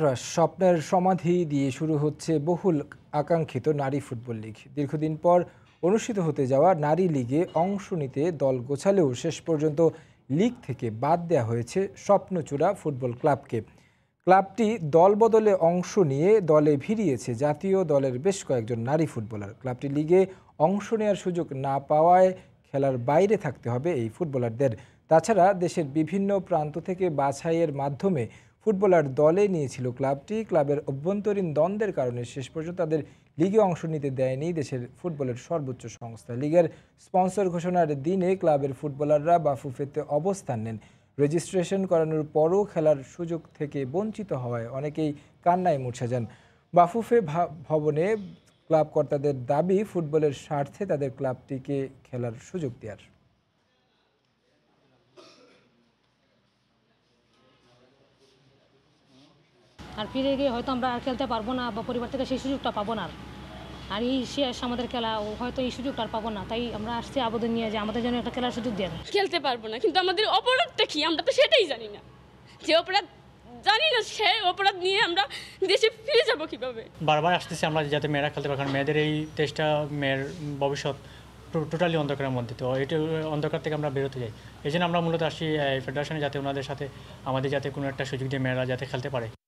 Crush স্বপ্নের সমাধি দিয়ে শুরু হচ্ছে বহুল আকাঙ্ক্ষিত নারী ফুটবল লীগ। দীর্ঘদিন পর অনুষ্ঠিত হতে যাওয়া নারী লীগে অংশ নিতে দল গোছালেও শেষ পর্যন্ত লীগ থেকে বাদ দেওয়া হয়েছে স্বপ্নচূড়া ফুটবল ক্লাবকে। ক্লাবটি দল বদলে অংশ নিয়ে দলে ভিড়িয়েছে জাতীয় দলের বেশ কয়েকজন নারী ফুটবলার। ক্লাবটি লিগে অংশ নেওয়ার সুযোগ না পাওয়ায় খেলার বাইরে থাকতে হবে এই ফুটবলারদের। তাছাড়া দেশের বিভিন্ন প্রান্ত থেকে বাছাইয়ের মাধ্যমে ফুটবলার দলে নিয়েছিল ক্লাবটি। ক্লাবের অভ্যন্তরীণ দ্বন্দ্বের কারণে শেষ পর্যন্ত তাদের লিগে অংশ নিতে দেয়নি দেশের ফুটবলের সর্বোচ্চ সংস্থা। লিগের স্পন্সর ঘোষণার দিনে ক্লাবের ফুটবলাররা বাফুফেতে অবস্থান নেন। রেজিস্ট্রেশন করানোর পরও খেলার সুযোগ থেকে বঞ্চিত হওয়ায় অনেকেই কান্নায় মূর্ছা যান। বাফুফে ভবনে ক্লাব কর্তাদের দাবি, ফুটবলের স্বার্থে তাদের ক্লাবটিকে খেলার সুযোগ দেওয়ার। আর ফিরে গিয়ে হয়তো আমরা আর খেলতে পারবো না বা পরিবার থেকে সেই সুযোগটা পাবো না, আর এই শেষ আমাদের খেলা হয়তো এই সুযোগটা আর পাবো না। তাই আমরা আসছি আবেদন নিয়ে যে আমাদের জন্য একটা খেলার সুযোগ দেন। খেলতে পারবো না, কিন্তু আমাদের অপরাধটা কি আমরা তো সেটাই জানি না। যে অপরাধ জানি না সে অপরাধ নিয়ে আমরা দেশে ফিরে যাবো কীভাবে? বারবার আসতেছি আমরা যাতে মেয়েরা খেলতে পারে, কারণ মেয়েদের এই দেশটা, মেয়ের ভবিষ্যৎ টোটালি অন্ধকারের মধ্যে। তো এটা অন্ধকার থেকে আমরা বেরোতে যাই, এই জন্য আমরা মূলত আসি ফেডারেশনে, যাতে ওনাদের সাথে আমাদের যাতে কোনো একটা সুযোগ দিয়ে মেয়েরা যাতে খেলতে পারে।